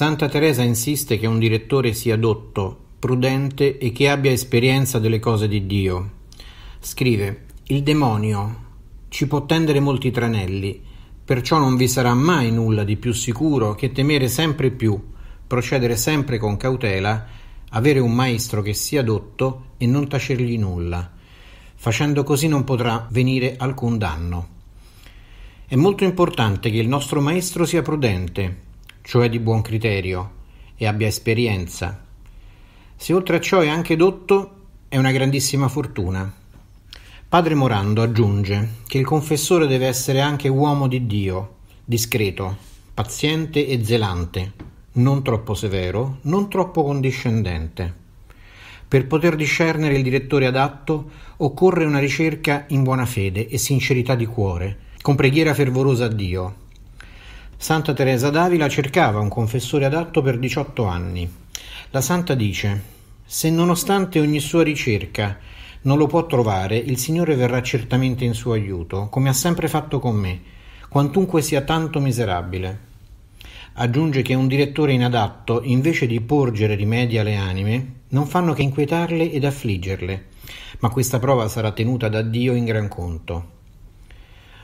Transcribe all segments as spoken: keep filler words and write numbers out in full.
Santa Teresa insiste che un direttore sia dotto, prudente e che abbia esperienza delle cose di Dio. Scrive: «Il demonio ci può tendere molti tranelli, perciò non vi sarà mai nulla di più sicuro che temere sempre più, procedere sempre con cautela, avere un maestro che sia dotto e non tacergli nulla. Facendo così non potrà venire alcun danno. È molto importante che il nostro maestro sia prudente, cioè di buon criterio, e abbia esperienza. Se oltre a ciò è anche dotto, è una grandissima fortuna». Padre Morando aggiunge che il confessore deve essere anche uomo di Dio, discreto, paziente e zelante, non troppo severo, non troppo condiscendente. Per poter discernere il direttore adatto occorre una ricerca in buona fede e sincerità di cuore, con preghiera fervorosa a Dio. Santa Teresa d'Avila cercava un confessore adatto per diciotto anni. La Santa dice: «Se nonostante ogni sua ricerca non lo può trovare, il Signore verrà certamente in suo aiuto, come ha sempre fatto con me, quantunque sia tanto miserabile». Aggiunge che un direttore inadatto, invece di porgere rimedi alle anime, non fanno che inquietarle ed affliggerle, ma questa prova sarà tenuta da Dio in gran conto.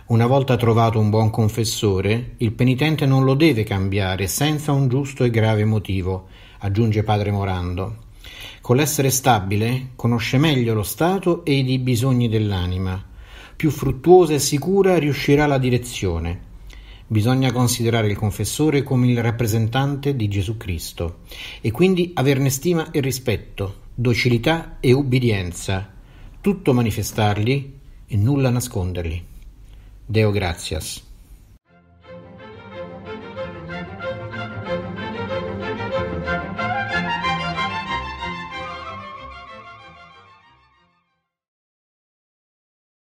Una volta trovato un buon confessore, il penitente non lo deve cambiare senza un giusto e grave motivo, aggiunge Padre Morando. Con l'essere stabile conosce meglio lo stato ed i bisogni dell'anima. Più fruttuosa e sicura riuscirà la direzione. Bisogna considerare il confessore come il rappresentante di Gesù Cristo e quindi averne stima e rispetto, docilità e ubbidienza, tutto manifestargli e nulla nascondergli. Deo gratias.